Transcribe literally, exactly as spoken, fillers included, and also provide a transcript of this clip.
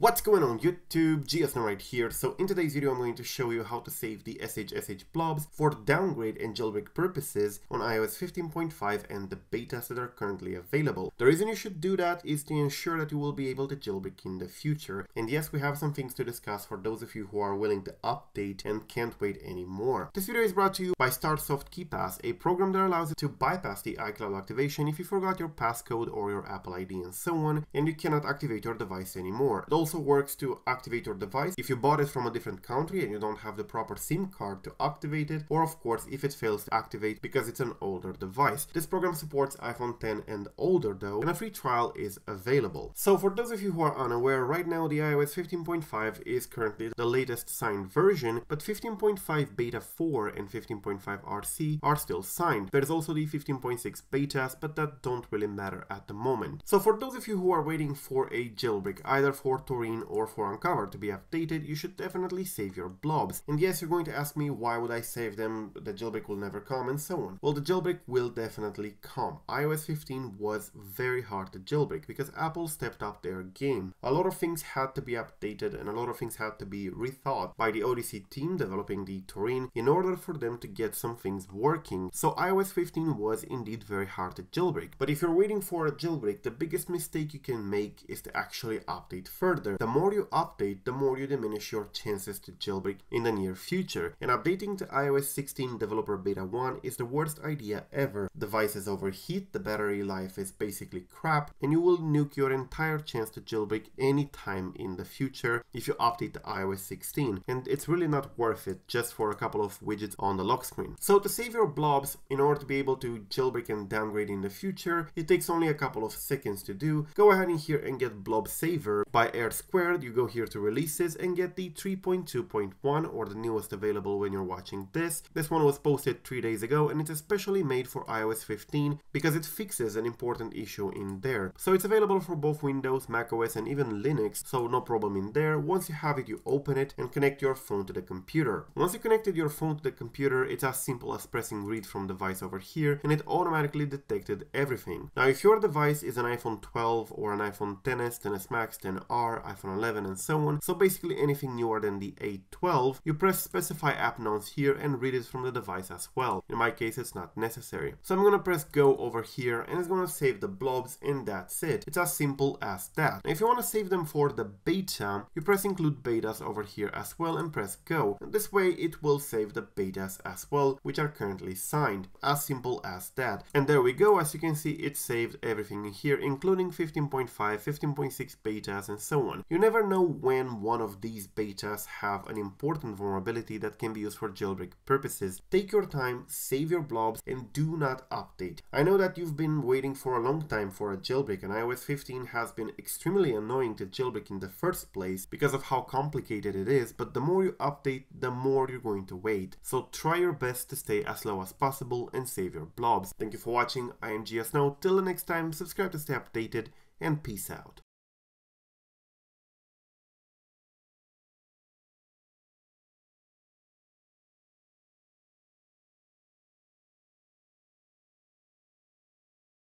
What's going on YouTube, GeoSn0w right here. So in today's video I'm going to show you how to save the S H S H blobs for downgrade and jailbreak purposes on i O S fifteen point five and the betas that are currently available. The reason you should do that is to ensure that you will be able to jailbreak in the future. And yes, we have some things to discuss for those of you who are willing to update and can't wait anymore. This video is brought to you by StarzSoft KeyPass, a program that allows you to bypass the iCloud activation if you forgot your passcode or your Apple I D and so on, and you cannot activate your device anymore. It also Also works to activate your device if you bought it from a different country and you don't have the proper SIM card to activate it, or of course if it fails to activate because it's an older device. This program supports iPhone ten and older though, and a free trial is available. So for those of you who are unaware, right now the i O S fifteen point five is currently the latest signed version, but fifteen point five beta four and fifteen point five R C are still signed. There's also the fifteen point six betas, but that don't really matter at the moment. So for those of you who are waiting for a jailbreak, either for Tor or for Uncover to be updated, you should definitely save your blobs. And yes, you're going to ask me, why would I save them? The jailbreak will never come and so on. Well, the jailbreak will definitely come. i O S fifteen was very hard to jailbreak because Apple stepped up their game. A lot of things had to be updated and a lot of things had to be rethought by the Odyssey team developing the Taurine in order for them to get some things working. So i O S fifteen was indeed very hard to jailbreak. But if you're waiting for a jailbreak, the biggest mistake you can make is to actually update further. The more you update, the more you diminish your chances to jailbreak in the near future. And updating to i O S sixteen Developer Beta one is the worst idea ever. Devices overheat, the battery life is basically crap, and you will nuke your entire chance to jailbreak any time in the future if you update to i O S sixteen. And it's really not worth it just for a couple of widgets on the lock screen. So to save your blobs in order to be able to jailbreak and downgrade in the future, it takes only a couple of seconds to do. Go ahead in here and get Blob Saver by Air Squared, you go here to releases and get the three point two point one, or the newest available when you're watching this. This one was posted three days ago and it's especially made for i O S fifteen because it fixes an important issue in there. So it's available for both Windows, macOS and even Linux, so no problem in there. Once you have it, you open it and connect your phone to the computer. Once you connected your phone to the computer, it's as simple as pressing read from device over here and it automatically detected everything. Now if your device is an iPhone twelve or an iPhone ten S, ten S Max, ten R, iPhone eleven and so on, so basically anything newer than the A twelve, you press specify app nonce here and read it from the device as well. In my case it's not necessary. So I'm gonna press go over here and it's gonna save the blobs and that's it. It's as simple as that. Now, if you want to save them for the beta, you press include betas over here as well and press go. And this way it will save the betas as well, which are currently signed. As simple as that. And there we go, as you can see it saved everything here including fifteen point five, fifteen point six betas and so on. You never know when one of these betas have an important vulnerability that can be used for jailbreak purposes. Take your time, save your blobs, and do not update. I know that you've been waiting for a long time for a jailbreak, and i O S fifteen has been extremely annoying to jailbreak in the first place because of how complicated it is, but the more you update, the more you're going to wait. So try your best to stay as low as possible and save your blobs. Thank you for watching. I am GeoSn0w. Till the next time, subscribe to stay updated, and peace out.